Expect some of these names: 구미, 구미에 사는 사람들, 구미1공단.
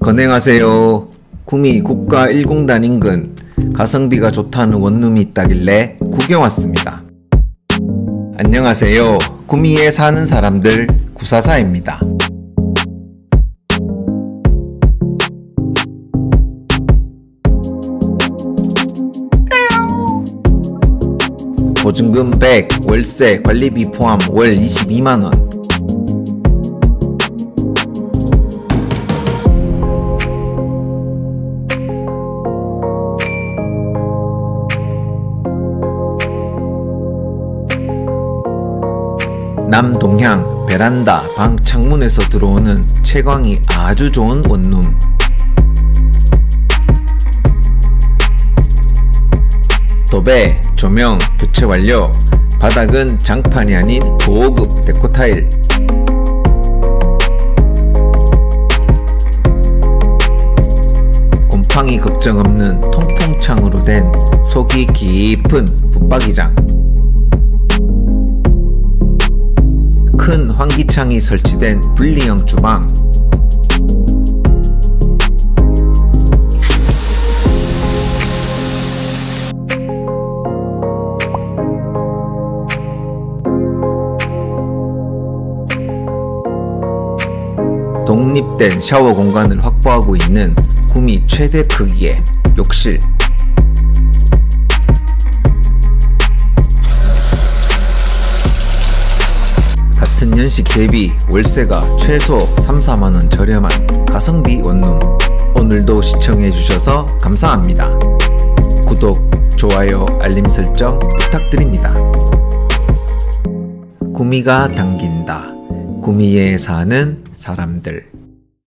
건행하세요. 구미 국가1공단 인근 가성비가 좋다는 원룸이 있다길래 구경 왔습니다. 안녕하세요. 구미에 사는 사람들 구사사입니다. 보증금 100, 월세, 관리비 포함 월 22만원. 남동향, 베란다, 방 창문에서 들어오는 채광이 아주 좋은 원룸. 도배, 조명, 교체 완료. 바닥은 장판이 아닌 고급 데코타일. 곰팡이 걱정 없는 통풍창으로 된 속이 깊은 붙박이장. 큰 환기창이 설치된 분리형 주방. 독립된 샤워 공간을 확보하고 있는 구미 최대 크기의 욕실. 같은 연식 대비 월세가 최소 3-4만원 저렴한 가성비 원룸. 오늘도 시청해주셔서 감사합니다. 구독, 좋아요, 알림 설정 부탁드립니다. 구미가 당긴다. 구미에 사는 사람들.